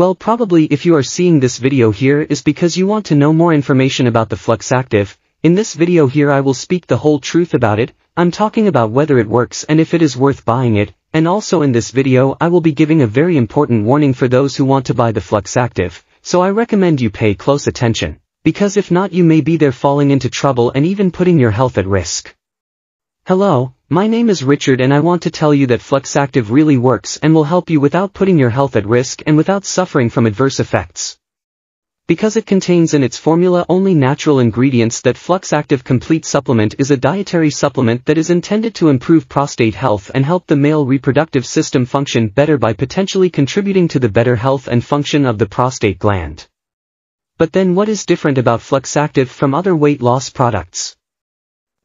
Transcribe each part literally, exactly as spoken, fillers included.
Well, probably if you are seeing this video here is because you want to know more information about the Fluxactive. In this video here I will speak the whole truth about it. I'm talking about whether it works and if it is worth buying it, and also in this video I will be giving a very important warning for those who want to buy the Fluxactive, so I recommend you pay close attention, because if not you may be there falling into trouble and even putting your health at risk. Hello, my name is Richard and I want to tell you that Fluxactive really works and will help you without putting your health at risk and without suffering from adverse effects. Because it contains in its formula only natural ingredients, that Fluxactive Complete supplement is a dietary supplement that is intended to improve prostate health and help the male reproductive system function better by potentially contributing to the better health and function of the prostate gland. But then what is different about Fluxactive from other weight loss products?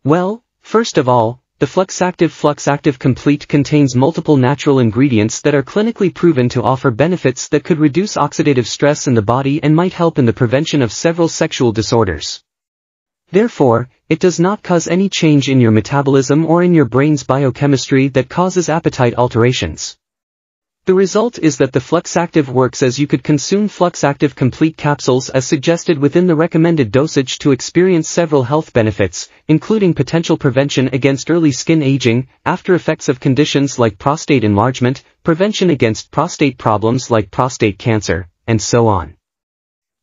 Well, first of all, the Fluxactive Fluxactive Complete contains multiple natural ingredients that are clinically proven to offer benefits that could reduce oxidative stress in the body and might help in the prevention of several sexual disorders. Therefore, it does not cause any change in your metabolism or in your brain's biochemistry that causes appetite alterations. The result is that the Fluxactive works, as you could consume Fluxactive Complete capsules as suggested within the recommended dosage to experience several health benefits, including potential prevention against early skin aging, after effects of conditions like prostate enlargement, prevention against prostate problems like prostate cancer, and so on.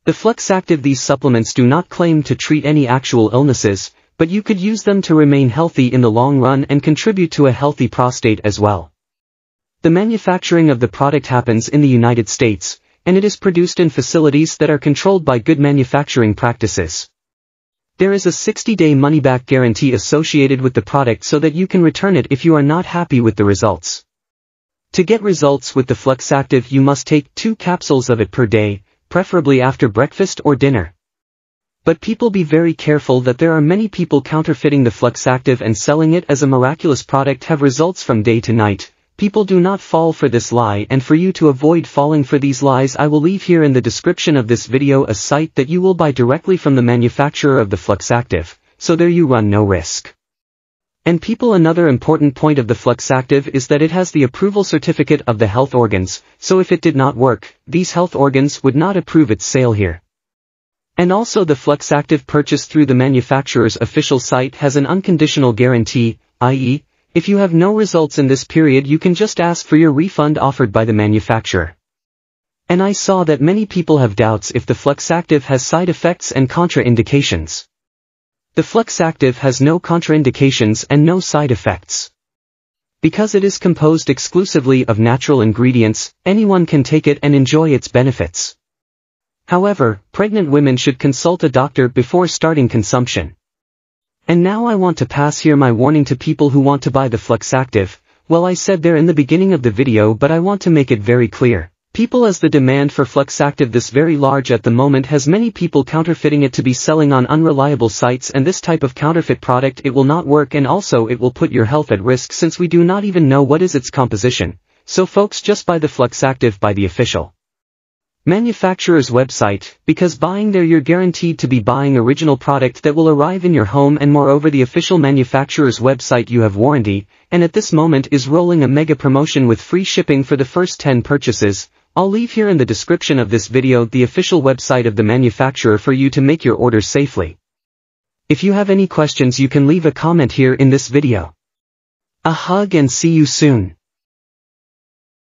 The Fluxactive, these supplements do not claim to treat any actual illnesses, but you could use them to remain healthy in the long run and contribute to a healthy prostate as well. The manufacturing of the product happens in the United States, and it is produced in facilities that are controlled by good manufacturing practices. There is a sixty day money-back guarantee associated with the product so that you can return it if you are not happy with the results. To get results with the Fluxactive, you must take two capsules of it per day, preferably after breakfast or dinner. But people, be very careful that there are many people counterfeiting the Fluxactive and selling it as a miraculous product, have results from day to night. People, do not fall for this lie, and for you to avoid falling for these lies I will leave here in the description of this video a site that you will buy directly from the manufacturer of the Fluxactive, so there you run no risk. And people, another important point of the Fluxactive is that it has the approval certificate of the health organs, so if it did not work, these health organs would not approve its sale here. And also the Fluxactive purchased through the manufacturer's official site has an unconditional guarantee, that is, if you have no results in this period you can just ask for your refund offered by the manufacturer. And I saw that many people have doubts if the Fluxactive has side effects and contraindications. The Fluxactive has no contraindications and no side effects. Because it is composed exclusively of natural ingredients, anyone can take it and enjoy its benefits. However, pregnant women should consult a doctor before starting consumption. And now I want to pass here my warning to people who want to buy the Fluxactive. Well, I said there in the beginning of the video, but I want to make it very clear. People, as the demand for Fluxactive this very large at the moment has many people counterfeiting it to be selling on unreliable sites, and this type of counterfeit product, it will not work, and also it will put your health at risk since we do not even know what is its composition. So folks, just buy the Fluxactive by the official manufacturer's website, because buying there you're guaranteed to be buying original product that will arrive in your home, and moreover the official manufacturer's website you have warranty, and at this moment is rolling a mega promotion with free shipping for the first ten purchases. I'll leave here in the description of this video the official website of the manufacturer for you to make your order safely. If you have any questions you can leave a comment here in this video. A hug and see you soon.